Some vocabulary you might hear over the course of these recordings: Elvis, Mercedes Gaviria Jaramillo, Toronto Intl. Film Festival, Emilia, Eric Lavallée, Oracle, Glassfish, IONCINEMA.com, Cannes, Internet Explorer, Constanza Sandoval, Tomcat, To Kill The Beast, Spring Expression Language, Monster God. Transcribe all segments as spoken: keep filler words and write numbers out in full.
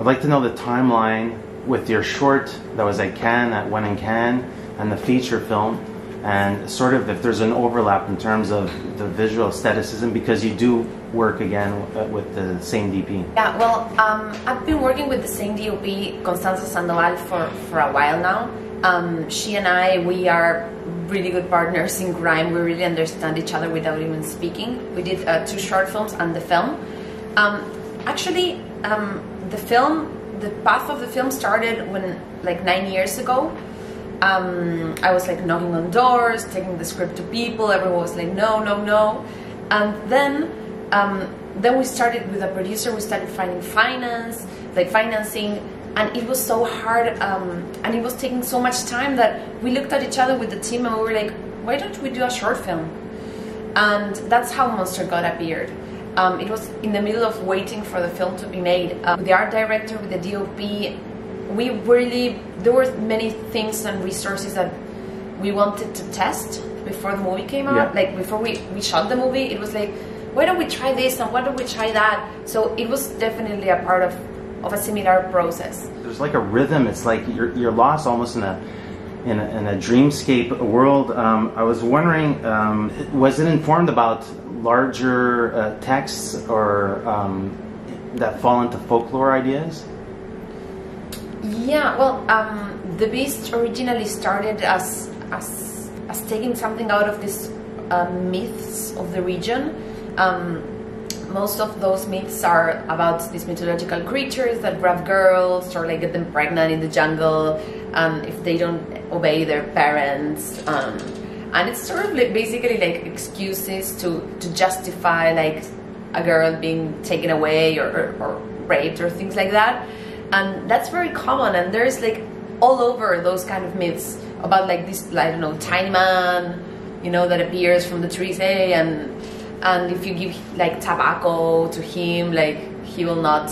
I'd like to know the timeline with your short that was at Cannes, that went in Cannes, and the feature film, and sort of if there's an overlap in terms of the visual aestheticism, because you do work again with the same D P. Yeah, well, um, I've been working with the same D O P, Constanza Sandoval, for, for a while now. Um, she and I, we are really good partners in grime. We really understand each other without even speaking. We did uh, two short films and the film. Um, actually, um, the film, the path of the film started when, like, nine years ago. Um, I was like knocking on doors, taking the script to people. Everyone was like, no, no, no. And then, um, then we started with a producer. We started finding finance, like financing, and it was so hard. Um, and it was taking so much time that we looked at each other with the team and we were like, why don't we do a short film? And that's how Monster God appeared. Um, it was in the middle of waiting for the film to be made. Um, the art director, with the D O P. We really, there were many things and resources that we wanted to test before the movie came out. Yeah. Like before we, we shot the movie, it was like, why don't we try this and why don't we try that? So it was definitely a part of, of a similar process. There's like a rhythm. It's like you're, you're lost almost in a, in a, in a dreamscape world. Um, I was wondering, um, was it informed about larger uh, texts or um, that fall into folklore ideas? Yeah, well, um, The Beast originally started as, as, as taking something out of these uh, myths of the region. Um, most of those myths are about these mythological creatures that grab girls or like get them pregnant in the jungle um, if they don't obey their parents. Um, and it's sort of like basically like excuses to, to justify like a girl being taken away or, or, or raped or things like that. And that's very common, and there's like all over those kind of myths about like this, I don't know, tiny man, you know, that appears from the trees, hey, and and if you give like tobacco to him, like he will not,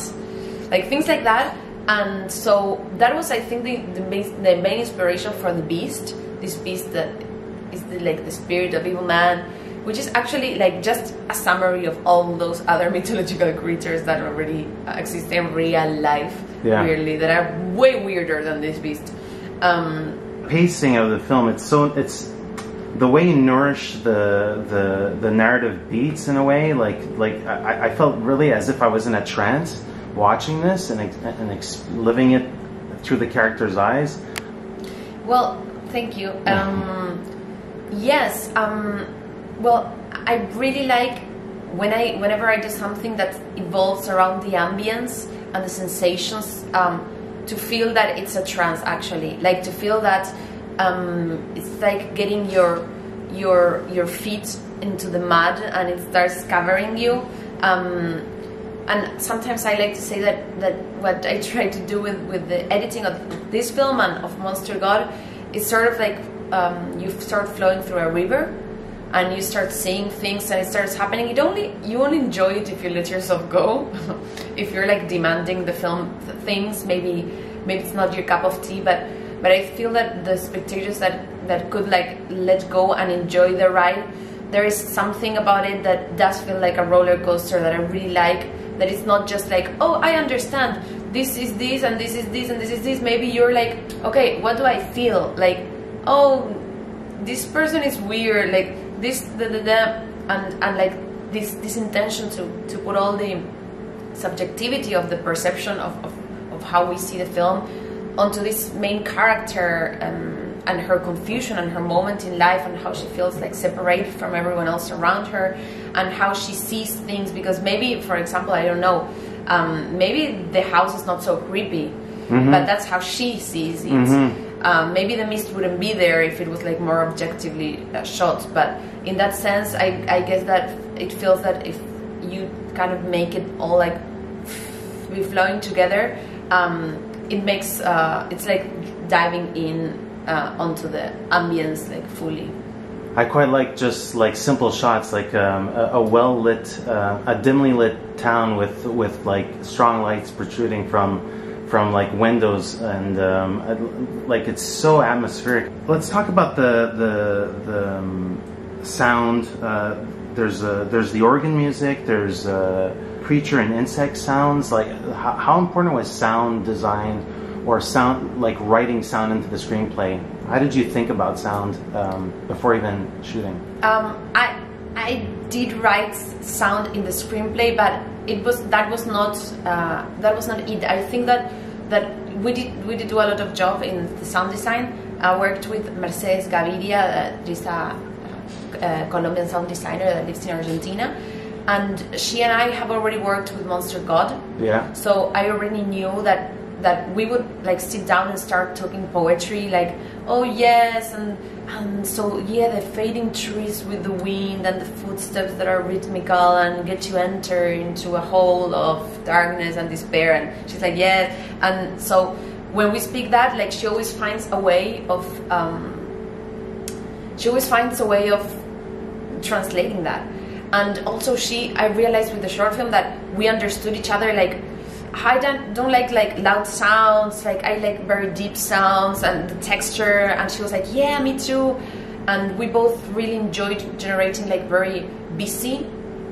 like things like that. And so that was, I think, the the main, the main inspiration for The Beast. This beast that is the, like the spirit of evil man, which is actually like just a summary of all those other mythological creatures that already exist in real life. Yeah. Weirdly, that are way weirder than this beast. Um, Pacing of the film, it's so it's the way you nourish the the the narrative beats in a way. Like like I, I felt really as if I was in a trance watching this and and ex living it through the character's eyes. Well, thank you. Um, yes. Um, well, I really like when I whenever I do something that evolves around the ambience and the sensations, um, to feel that it's a trance actually, like to feel that um, it's like getting your your your feet into the mud and it starts covering you. Um, and sometimes I like to say that that what I try to do with with the editing of this film and of Monster God is sort of like um, you start flowing through a river and you start seeing things and it starts happening. It only, you only enjoy it if you let yourself go. If you're like demanding the film th things, maybe maybe it's not your cup of tea, but but I feel that the spectators that, that could like let go and enjoy the ride, there is something about it that does feel like a roller coaster that I really like, that it's not just like, oh, I understand, this is this and this is this and this is this. Maybe you're like, okay, what do I feel? Like, oh, this person is weird, like, this, the, the, the, and, and like this, this intention to, to put all the subjectivity of the perception of, of, of how we see the film onto this main character um, and her confusion and her moment in life and how she feels like separated from everyone else around her and how she sees things, because maybe, for example, I don't know, um, maybe the house is not so creepy, mm-hmm. but that's how she sees it. Mm-hmm. Um, maybe the mist wouldn't be there if it was like more objectively uh, shot, but in that sense, I, I guess that it feels that if you kind of make it all like be flowing together, um, it makes uh, it's like diving in uh, onto the ambience like fully. I quite like just like simple shots, like um, a, a well lit, uh, a dimly lit town with with like strong lights protruding from. from like windows, and um, like it's so atmospheric. Let's talk about the the, the um, sound. Uh, there's a, there's the organ music. There's a, creature and insect sounds, like how, how important was sound design or sound, like writing sound into the screenplay? How did you think about sound um, before even shooting? Um, I I did write sound in the screenplay, but it was that was not uh, that was not it. I think that that we did we did do a lot of job in the sound design. I worked with Mercedes Gaviria, uh, this uh, uh, Colombian sound designer that lives in Argentina. And she and I have already worked with Monster God. Yeah. So I already knew that that we would like sit down and start talking poetry, like, oh yes, and and so yeah, the fading trees with the wind and the footsteps that are rhythmical and get you enter into a hole of darkness and despair. And she's like, yes. And so when we speak that, like, she always finds a way of um, she always finds a way of translating that. And also she, I realized with the short film that we understood each other, like, I don't, don't like like loud sounds, like I like very deep sounds and the texture, and she was like, yeah, me too. And we both really enjoyed generating like very busy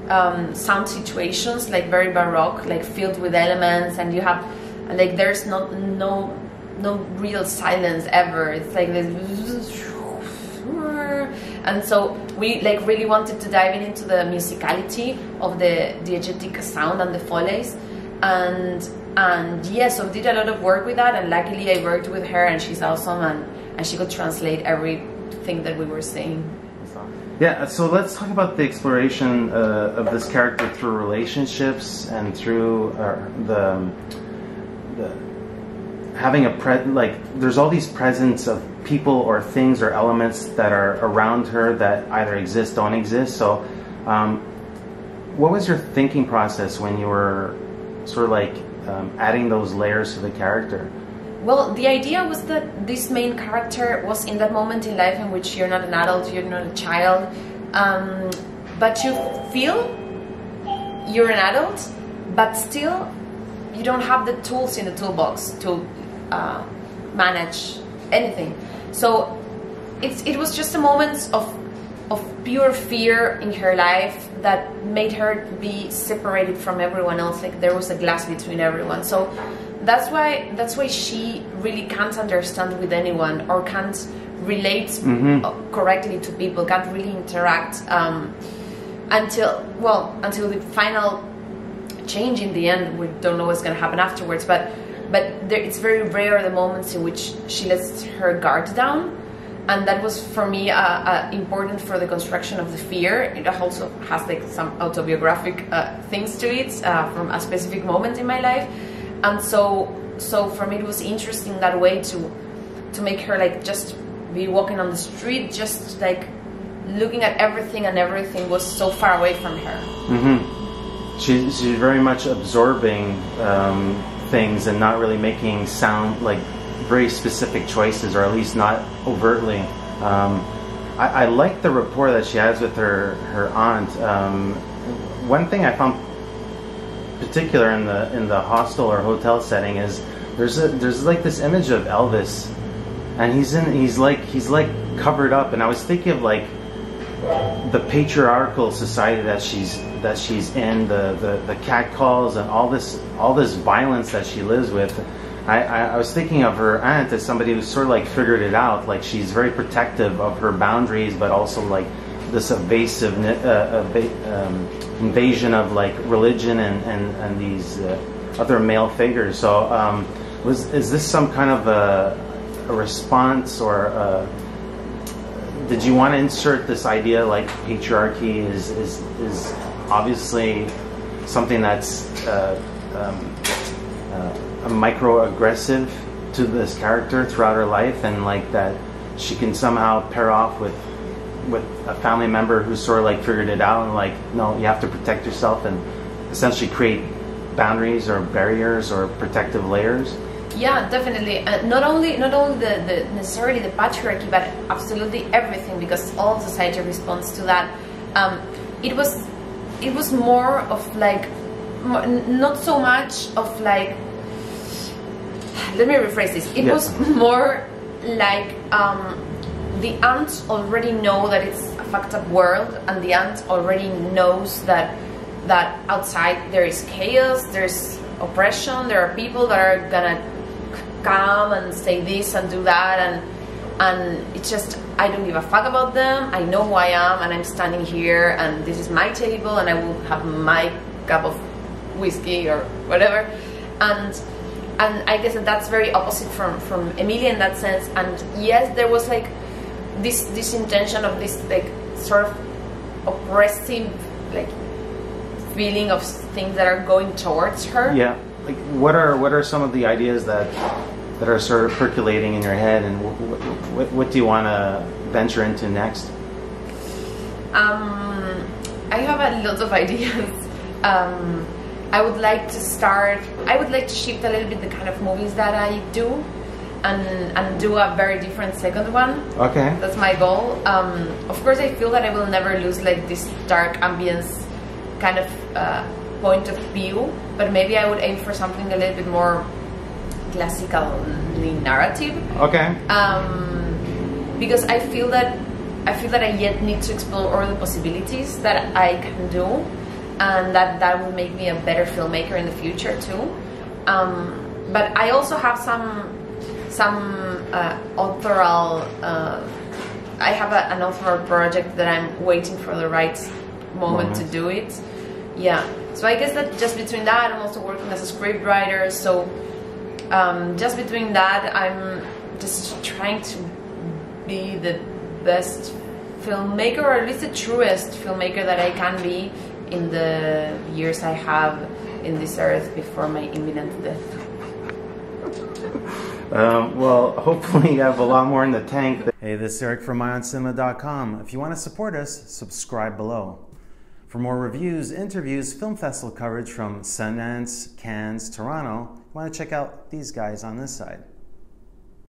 um, sound situations, like very baroque, like filled with elements, and you have, like there's not, no, no real silence ever, it's like this. And so we like really wanted to dive in into the musicality of the diegetic sound and the follies, and and yeah, so did a lot of work with that, and luckily I worked with her and she's awesome, and, and she could translate everything that we were saying. Yeah, so let's talk about the exploration uh, of this character through relationships and through uh, the, the having a pre like there's all these presence of people or things or elements that are around her that either exist, don't exist. So um, what was your thinking process when you were sort of like um, adding those layers to the character? Well, the idea was that this main character was in that moment in life in which you're not an adult, you're not a child, um, but you feel you're an adult, but still you don't have the tools in the toolbox to Uh, manage anything. So it's, it was just a moment of, of pure fear in her life that made her be separated from everyone else, like there was a glass between everyone. So that's why, that's why she really can't understand with anyone or can't relate mm-hmm. correctly to people, can't really interact um, until, well, until the final change in the end. We don't know what's going to happen afterwards, but But there, it's very rare the moments in which she lets her guard down, and that was for me uh, uh, important for the construction of the fear. It also has like some autobiographic uh, things to it uh, from a specific moment in my life, and so so for me it was interesting that way to to make her like just be walking on the street, just like looking at everything, and everything was so far away from her. Mm-hmm. She, she's very much absorbing. Um... things and not really making sound, like very specific choices, or at least not overtly. Um, I, I like the rapport that she has with her her aunt. Um, one thing I found particular in the in the hostel or hotel setting is there's a there's like this image of Elvis, and he's in he's like he's like covered up, and I was thinking of like the patriarchal society that she's that she's in, the, the, the catcalls and all this all this violence that she lives with. I, I, I was thinking of her aunt as somebody who sort of like figured it out, like she's very protective of her boundaries, but also like this evasive uh, eva um, invasion of like religion and, and, and these uh, other male figures. So um, was is this some kind of a, a response, or a, did you want to insert this idea like patriarchy is, is, is obviously something that's uh, um, uh, microaggressive to this character throughout her life, and like that she can somehow pair off with with a family member who sort of like figured it out, and like, no, you have to protect yourself and essentially create boundaries or barriers or protective layers? Yeah, definitely. Uh, not only not only the, the necessarily the patriarchy, but absolutely everything, because all society responds to that. Um, it was it was more of like not so much of like. Let me rephrase this. It yes. was more like um, the ants already know that it's a fucked up world, and the ants already knows that that outside there is chaos, there's oppression, there are people that are gonna come and say this and do that, and and it's just, I don't give a fuck about them. I know who I am, and I'm standing here, and this is my table, and I will have my cup of whiskey or whatever. And and I guess that that's very opposite from from Emilia in that sense. And yes, there was like this this intention of this like sort of oppressive like feeling of things that are going towards her. Yeah. Like what are what are some of the ideas that that are sort of percolating in your head, and what what, what do you want to venture into next? Um, I have a lot of ideas. Um, I would like to start. I would like to shift a little bit the kind of movies that I do, and and do a very different second one. Okay, that's my goal. Um, of course, I feel that I will never lose like this dark ambience kind of uh, point of view, but maybe I would aim for something a little bit more classically narrative. Okay. Um, because I feel that I feel that I yet need to explore all the possibilities that I can do, and that that will make me a better filmmaker in the future too. Um, but I also have some some uh, authoral. Uh, I have a, an authoral project that I'm waiting for the right moment mm-hmm. to do it. Yeah. So I guess that just between that, I'm also working as a scriptwriter. So. Um, just between that, I'm just trying to be the best filmmaker, or at least the truest filmmaker that I can be in the years I have in this earth before my imminent death. Um, well, hopefully you have a lot more in the tank. Hey, this is Eric from I O N cinema dot com. If you want to support us, subscribe below. For more reviews, interviews, film festival coverage from Sundance, Cannes, Toronto, you want to check out these guys on this side.